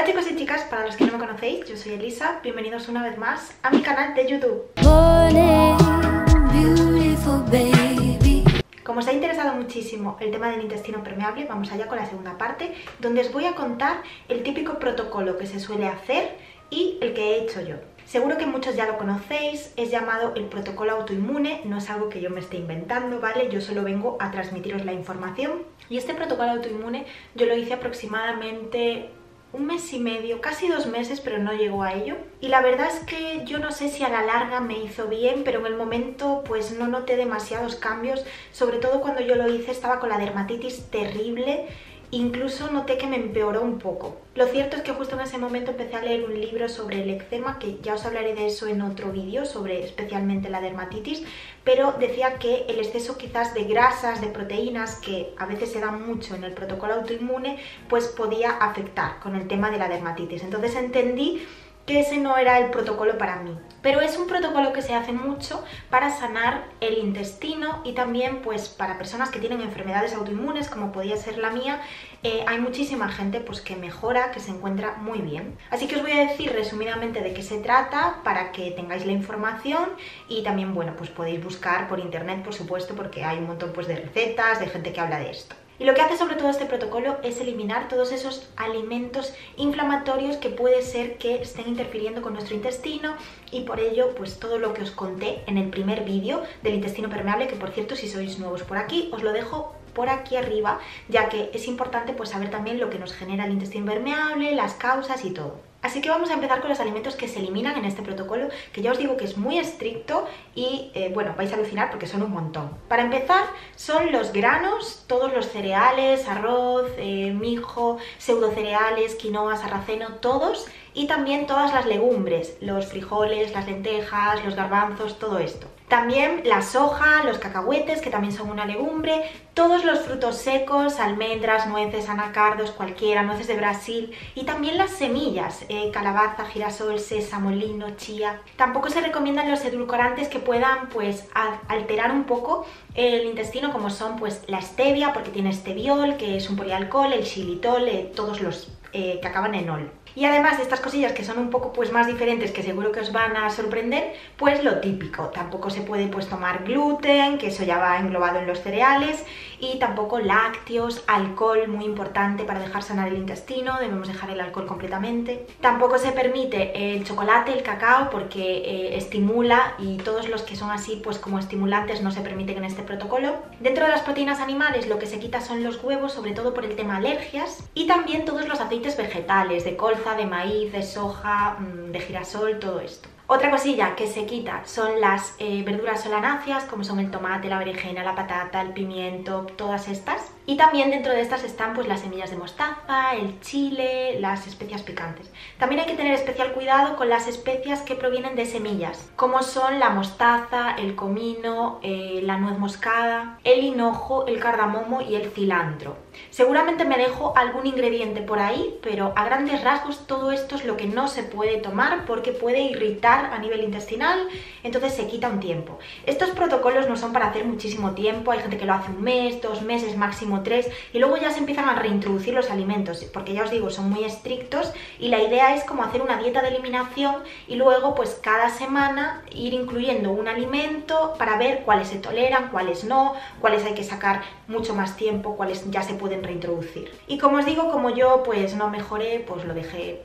Hola chicos y chicas, para los que no me conocéis, yo soy Elisa, bienvenidos una vez más a mi canal de YouTube. Como os ha interesado muchísimo el tema del intestino permeable, vamos allá con la segunda parte, donde os voy a contar el típico protocolo que se suele hacer y el que he hecho yo. Seguro que muchos ya lo conocéis, es llamado el protocolo autoinmune, no es algo que yo me esté inventando, ¿vale? Yo solo vengo a transmitiros la información. Y este protocolo autoinmune yo lo hice aproximadamente un mes y medio, casi 2 meses, pero no llegó a ello. Y la verdad es que yo no sé si a la larga me hizo bien, pero en el momento pues no noté demasiados cambios. Sobre todo cuando yo lo hice estaba con la dermatitis terrible. Incluso noté que me empeoró un poco. Lo cierto es que justo en ese momento empecé a leer un libro sobre el eczema, que ya os hablaré de eso en otro vídeo, sobre especialmente la dermatitis, pero decía que el exceso quizás de grasas, de proteínas, que a veces se da mucho en el protocolo autoinmune, pues podía afectar con el tema de la dermatitis. Entonces entendí que ese no era el protocolo para mí. Pero es un protocolo que se hace mucho para sanar el intestino y también pues para personas que tienen enfermedades autoinmunes, como podía ser la mía. Hay muchísima gente pues que mejora, que se encuentra muy bien. Así que os voy a decir resumidamente de qué se trata para que tengáis la información y también, bueno, pues podéis buscar por internet, por supuesto, porque hay un montón pues de recetas, de gente que habla de esto. Y lo que hace sobre todo este protocolo es eliminar todos esos alimentos inflamatorios que puede ser que estén interfiriendo con nuestro intestino, y por ello pues todo lo que os conté en el primer vídeo del intestino permeable, que por cierto si sois nuevos por aquí os lo dejo por aquí arriba, ya que es importante pues saber también lo que nos genera el intestino permeable, las causas y todo. Así que vamos a empezar con los alimentos que se eliminan en este protocolo, que ya os digo que es muy estricto y bueno, vais a alucinar porque son un montón. Para empezar son los granos, todos los cereales, arroz, mijo, pseudocereales, quinoa, sarraceno, todos, y también todas las legumbres, los frijoles, las lentejas, los garbanzos, todo esto. También la soja, los cacahuetes, que también son una legumbre, todos los frutos secos, almendras, nueces, anacardos, cualquiera, nueces de Brasil, y también las semillas, calabaza, girasol, sésamo, lino, chía. Tampoco se recomiendan los edulcorantes que puedan pues alterar un poco el intestino, como son pues la stevia, porque tiene esteviol, que es un polialcohol, el xilitol, todos los que acaban en ol. Y además de estas cosillas que son un poco pues más diferentes, que seguro que os van a sorprender, pues lo típico. Tampoco se puede pues tomar gluten, que eso ya va englobado en los cereales, y tampoco lácteos, alcohol, muy importante para dejar sanar el intestino, debemos dejar el alcohol completamente. Tampoco se permite el chocolate, el cacao, porque estimula, y todos los que son así pues como estimulantes no se permiten en este protocolo. Dentro de las proteínas animales lo que se quita son los huevos, sobre todo por el tema alergias, y también todos los aceites vegetales, de colza, de maíz, de soja, de girasol, todo esto. Otra cosilla que se quita son las verduras solanáceas, como son el tomate, la berenjena, la patata, el pimiento, todas estas. Y también dentro de estas están pues las semillas de mostaza, el chile, las especias picantes. También hay que tener especial cuidado con las especias que provienen de semillas, como son la mostaza, el comino, la nuez moscada, el hinojo, el cardamomo y el cilantro. Seguramente me dejo algún ingrediente por ahí, pero a grandes rasgos todo esto es lo que no se puede tomar porque puede irritar a nivel intestinal, entonces se quita un tiempo. Estos protocolos no son para hacer muchísimo tiempo, hay gente que lo hace 1 mes, 2 meses, máximo 3, y luego ya se empiezan a reintroducir los alimentos, porque ya os digo, son muy estrictos y la idea es como hacer una dieta de eliminación y luego pues cada semana ir incluyendo un alimento para ver cuáles se toleran, cuáles no, cuáles hay que sacar mucho más tiempo, cuáles ya se pueden reintroducir. Y como os digo, como yo pues no mejoré, pues lo dejé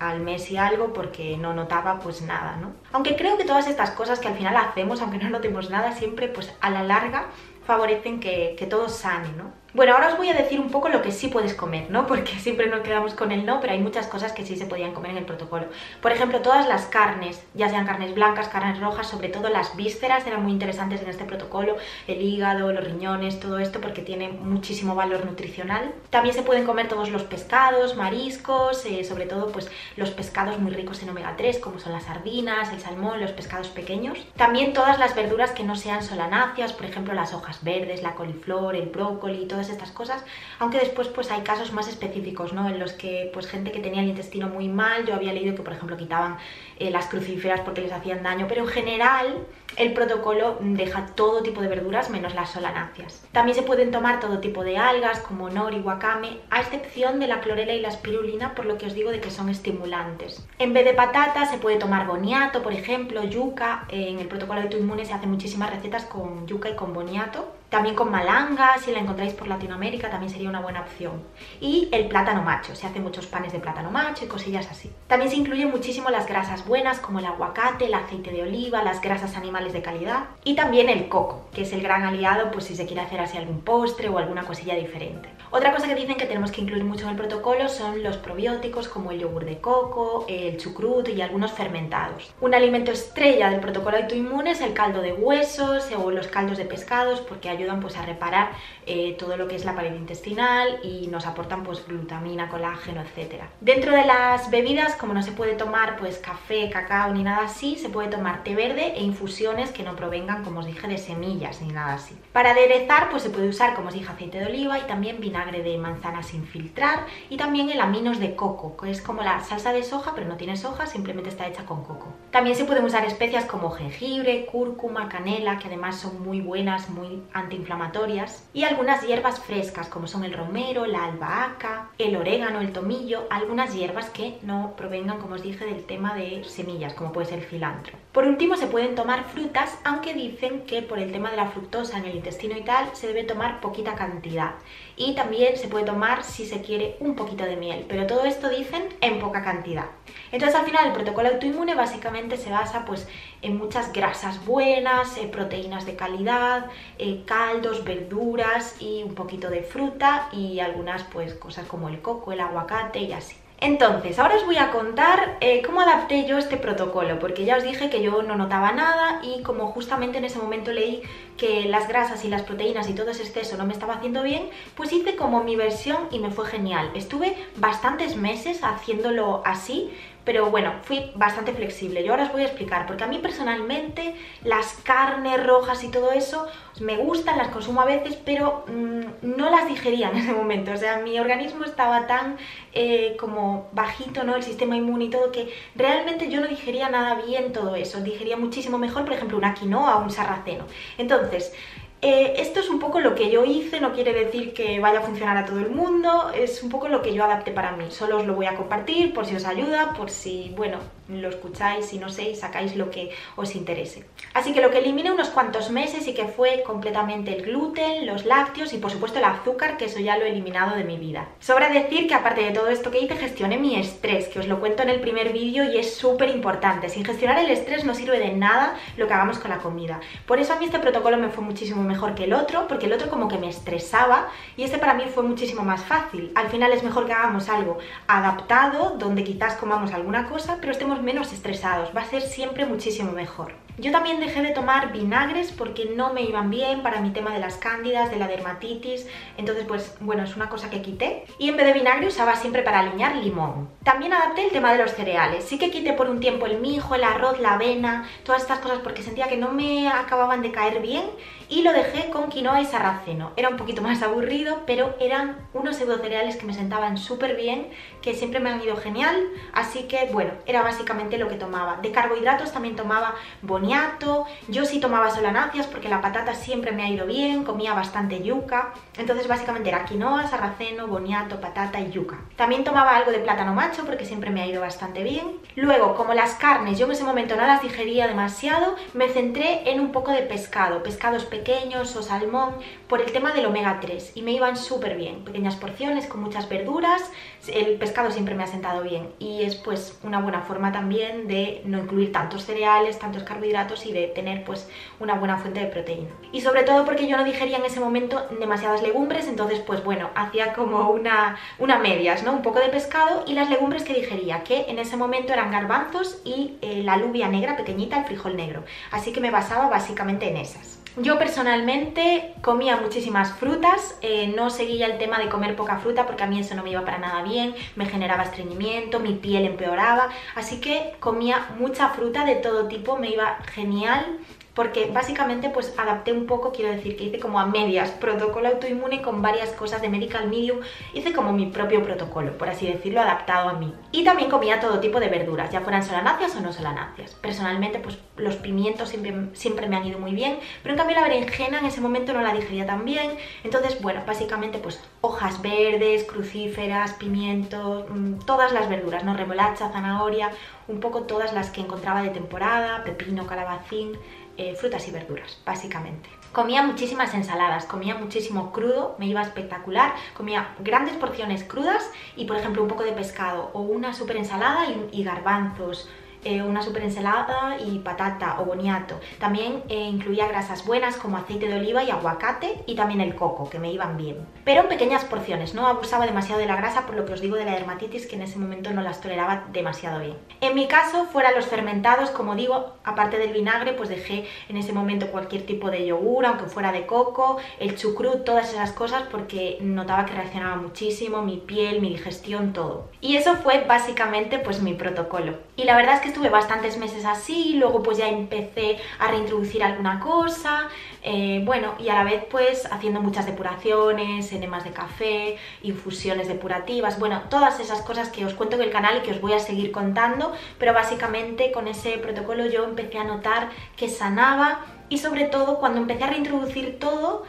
al mes y algo porque no notaba pues nada, ¿no? Aunque creo que todas estas cosas que al final hacemos, aunque no notemos nada, siempre pues a la larga favorecen que todo sane, ¿no? Bueno, ahora os voy a decir un poco lo que sí puedes comer, ¿no? Porque siempre nos quedamos con el no, pero hay muchas cosas que sí se podían comer en el protocolo. Por ejemplo, todas las carnes, ya sean carnes blancas, carnes rojas, sobre todo las vísceras eran muy interesantes en este protocolo, el hígado, los riñones, todo esto, porque tiene muchísimo valor nutricional. También se pueden comer todos los pescados, mariscos, sobre todo pues los pescados muy ricos en omega 3, como son las sardinas, el salmón, los pescados pequeños. También todas las verduras que no sean solanáceas, por ejemplo, las hojas verdes, la coliflor, el brócoli, todo todas estas cosas, aunque después pues hay casos más específicos, ¿no? En los que pues gente que tenía el intestino muy mal, yo había leído que por ejemplo quitaban las crucíferas porque les hacían daño, pero en general el protocolo deja todo tipo de verduras menos las solanáceas. También se pueden tomar todo tipo de algas como nori, wakame, a excepción de la clorela y la espirulina, por lo que os digo de que son estimulantes. En vez de patata se puede tomar boniato, por ejemplo, yuca. En el protocolo de Tu Inmune se hacen muchísimas recetas con yuca y con boniato. También con malanga, si la encontráis por Latinoamérica, también sería una buena opción. Y el plátano macho, se hacen muchos panes de plátano macho y cosillas así. También se incluyen muchísimo las grasas buenas, como el aguacate, el aceite de oliva, las grasas animales de calidad. Y también el coco, que es el gran aliado, pues si se quiere hacer así algún postre o alguna cosilla diferente. Otra cosa que dicen que tenemos que incluir mucho en el protocolo son los probióticos, como el yogur de coco, el chucrut y algunos fermentados. Un alimento estrella del protocolo de Tu Inmune es el caldo de huesos o los caldos de pescados, porque hay ayudan pues a reparar todo lo que es la pared intestinal y nos aportan pues glutamina, colágeno, etcétera. Dentro de las bebidas, como no se puede tomar pues café, cacao ni nada así, se puede tomar té verde e infusiones que no provengan, como os dije, de semillas ni nada así. Para aderezar pues se puede usar, como os dije, aceite de oliva y también vinagre de manzana sin filtrar y también el aminos de coco, que es como la salsa de soja pero no tiene soja, simplemente está hecha con coco. También se pueden usar especias como jengibre, cúrcuma, canela, que además son muy buenas, muy antiinflamatorias, y algunas hierbas frescas como son el romero, la albahaca, el orégano, el tomillo, algunas hierbas que no provengan, como os dije, del tema de semillas, como puede ser el cilantro. Por último, se pueden tomar frutas, aunque dicen que por el tema de la fructosa en el intestino y tal, se debe tomar poquita cantidad. Y también se puede tomar, si se quiere, un poquito de miel, pero todo esto dicen en poca cantidad. Entonces al final el protocolo autoinmune básicamente se basa pues en muchas grasas buenas, proteínas de calidad, caldos, verduras y un poquito de fruta y algunas pues cosas como el coco, el aguacate y así. Entonces, ahora os voy a contar cómo adapté yo este protocolo, porque ya os dije que yo no notaba nada y como justamente en ese momento leí que las grasas y las proteínas y todo ese exceso no me estaba haciendo bien, pues hice como mi versión y me fue genial. Estuve bastantes meses haciéndolo así, pero bueno, fui bastante flexible. Yo ahora os voy a explicar, porque a mí personalmente las carnes rojas y todo eso me gustan, las consumo a veces, pero no las digería en ese momento. O sea, mi organismo estaba tan como bajito, ¿no? El sistema inmune y todo, que realmente yo no digería nada bien todo eso. Digería muchísimo mejor, por ejemplo, una quinoa o un sarraceno. Entonces, esto es un poco lo que yo hice, no quiere decir que vaya a funcionar a todo el mundo, es un poco lo que yo adapté para mí. Solo os lo voy a compartir por si os ayuda, por si, bueno, lo escucháis y no sé, y sacáis lo que os interese. Así que lo que eliminé unos cuantos meses y que fue completamente el gluten, los lácteos y por supuesto el azúcar, que eso ya lo he eliminado de mi vida. Sobra decir que aparte de todo esto que hice, gestioné mi estrés, que os lo cuento en el primer vídeo y es súper importante. Sin gestionar el estrés no sirve de nada lo que hagamos con la comida. Por eso a mí este protocolo me fue muchísimo mejor que el otro, porque el otro como que me estresaba y este para mí fue muchísimo más fácil. Al final es mejor que hagamos algo adaptado, donde quizás comamos alguna cosa, pero estemos menos estresados, va a ser siempre muchísimo mejor. Yo también dejé de tomar vinagres porque no me iban bien para mi tema de las cándidas, de la dermatitis, entonces pues bueno, es una cosa que quité. Y en vez de vinagre usaba siempre para aliñar limón. También adapté el tema de los cereales, sí que quité por un tiempo el mijo, el arroz, la avena, todas estas cosas porque sentía que no me acababan de caer bien y lo dejé con quinoa y sarraceno. Era un poquito más aburrido, pero eran unos pseudo cereales que me sentaban súper bien, que siempre me han ido genial, así que bueno, era básicamente lo que tomaba. De carbohidratos también tomaba bonito. Yo sí tomaba solanáceas porque la patata siempre me ha ido bien, comía bastante yuca, entonces básicamente era quinoa, sarraceno, boniato, patata y yuca. También tomaba algo de plátano macho porque siempre me ha ido bastante bien. Luego, como las carnes yo en ese momento no las digería demasiado, me centré en un poco de pescado, pescados pequeños o salmón, por el tema del omega 3 y me iban súper bien. Pequeñas porciones con muchas verduras, el pescado siempre me ha sentado bien y es pues una buena forma también de no incluir tantos cereales, tantos carbohidratos y de tener pues una buena fuente de proteína. Y sobre todo porque yo no digería en ese momento demasiadas legumbres, entonces pues bueno, hacía como una medias, ¿no? Un poco de pescado y las legumbres que digería, que en ese momento eran garbanzos y la alubia negra pequeñita, el frijol negro. Así que me basaba básicamente en esas. Yo personalmente comía muchísimas frutas, no seguía el tema de comer poca fruta porque a mí eso no me iba para nada bien, me generaba estreñimiento, mi piel empeoraba, así que comía mucha fruta de todo tipo, me iba genial. porque básicamente pues adapté un poco, quiero decir que hice como a medias protocolo autoinmune con varias cosas de Medical Medium, hice como mi propio protocolo, por así decirlo, adaptado a mí. Y también comía todo tipo de verduras, ya fueran solanáceas o no solanáceas. Personalmente pues los pimientos siempre me han ido muy bien, pero en cambio la berenjena en ese momento no la digería tan bien, entonces bueno, básicamente pues hojas verdes, crucíferas, pimientos, todas las verduras, ¿no? Remolacha, zanahoria, un poco todas las que encontraba de temporada, pepino, calabacín, frutas y verduras, básicamente. Comía muchísimas ensaladas, comía muchísimo crudo, me iba espectacular, comía grandes porciones crudas y por ejemplo un poco de pescado o una súper ensalada y garbanzos, una súper ensalada y patata o boniato. También incluía grasas buenas como aceite de oliva y aguacate y también el coco, que me iban bien. Pero en pequeñas porciones, no abusaba demasiado de la grasa, por lo que os digo de la dermatitis, que en ese momento no las toleraba demasiado bien. En mi caso, fuera los fermentados, como digo, aparte del vinagre, pues dejé en ese momento cualquier tipo de yogur, aunque fuera de coco, el chucrut, todas esas cosas, porque notaba que reaccionaba muchísimo, mi piel, mi digestión, todo. Y eso fue básicamente pues mi protocolo. Y la verdad es que estuve bastantes meses así, luego pues ya empecé a reintroducir alguna cosa, bueno, y a la vez pues haciendo muchas depuraciones, enemas de café, infusiones depurativas, bueno, todas esas cosas que os cuento en el canal y que os voy a seguir contando, pero básicamente con ese protocolo yo empecé a notar que sanaba y sobre todo cuando empecé a reintroducir todo,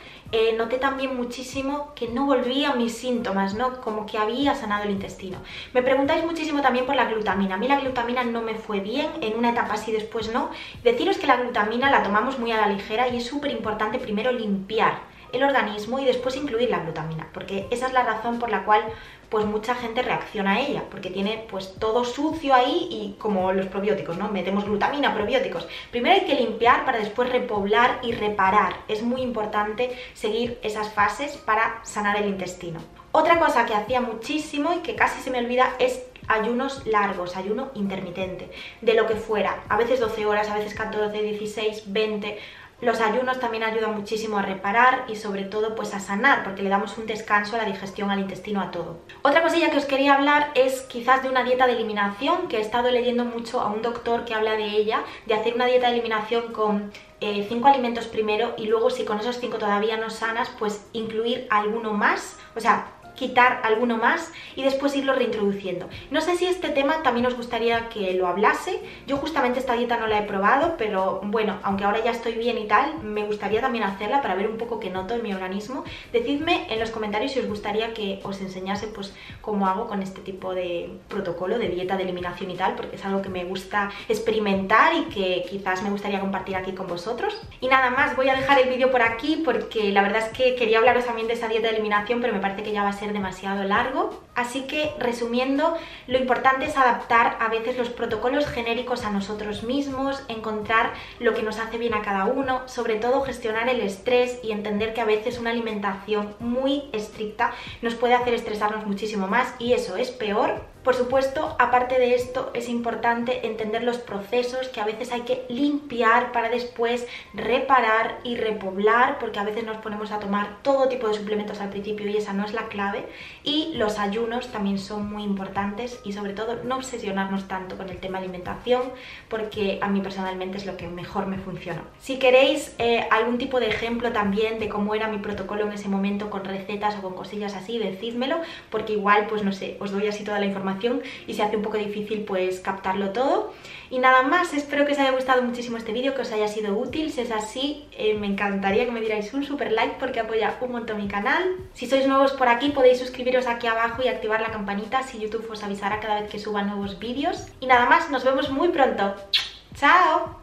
noté también muchísimo que no volvía mis síntomas, ¿no? Como que había sanado el intestino. Me preguntáis muchísimo también por la glutamina. A mí la glutamina no me fue bien, en una etapa sí, después no. Deciros que la glutamina la tomamos muy a la ligera y es súper importante primero limpiar el organismo y después incluir la glutamina, porque esa es la razón por la cual pues mucha gente reacciona a ella, porque tiene pues todo sucio ahí y como los probióticos, ¿no? Metemos glutamina, probióticos. Primero hay que limpiar para después repoblar y reparar. Es muy importante seguir esas fases para sanar el intestino. Otra cosa que hacía muchísimo y que casi se me olvida es ayunos largos, ayuno intermitente, de lo que fuera, a veces 12 horas, a veces 14, 16, 20... Los ayunos también ayudan muchísimo a reparar y sobre todo pues a sanar, porque le damos un descanso a la digestión, al intestino, a todo. Otra cosilla que os quería hablar es quizás de una dieta de eliminación, que he estado leyendo mucho a un doctor que habla de ella, de hacer una dieta de eliminación con 5 alimentos primero y luego si con esos 5 todavía no sanas, pues incluir alguno más, o sea, quitar alguno más y después irlo reintroduciendo. No sé si este tema también os gustaría que lo hablase. Yo justamente esta dieta no la he probado, pero bueno, aunque ahora ya estoy bien y tal, me gustaría también hacerla para ver un poco qué noto en mi organismo. Decidme en los comentarios si os gustaría que os enseñase pues cómo hago con este tipo de protocolo de dieta de eliminación y tal, porque es algo que me gusta experimentar y que quizás me gustaría compartir aquí con vosotros. Y nada más, voy a dejar el vídeo por aquí porque la verdad es que quería hablaros también de esa dieta de eliminación, pero me parece que ya va a ser demasiado largo, así que resumiendo, lo importante es adaptar a veces los protocolos genéricos a nosotros mismos, encontrar lo que nos hace bien a cada uno, sobre todo gestionar el estrés y entender que a veces una alimentación muy estricta nos puede hacer estresarnos muchísimo más y eso es peor. Por supuesto, aparte de esto, es importante entender los procesos que a veces hay que limpiar para después reparar y repoblar, porque a veces nos ponemos a tomar todo tipo de suplementos al principio y esa no es la clave. Y los ayunos también son muy importantes y sobre todo no obsesionarnos tanto con el tema alimentación, porque a mí personalmente es lo que mejor me funcionó. Si queréis algún tipo de ejemplo también de cómo era mi protocolo en ese momento con recetas o con cosillas así, decídmelo, porque igual, pues no sé, os doy así toda la información y se hace un poco difícil pues captarlo todo. Y nada más, espero que os haya gustado muchísimo este vídeo, que os haya sido útil. Si es así, me encantaría que me dierais un super like porque apoya un montón mi canal. Si sois nuevos por aquí podéis suscribiros aquí abajo y activar la campanita, si YouTube os avisará cada vez que suba nuevos vídeos. Y nada más, nos vemos muy pronto. ¡Chao!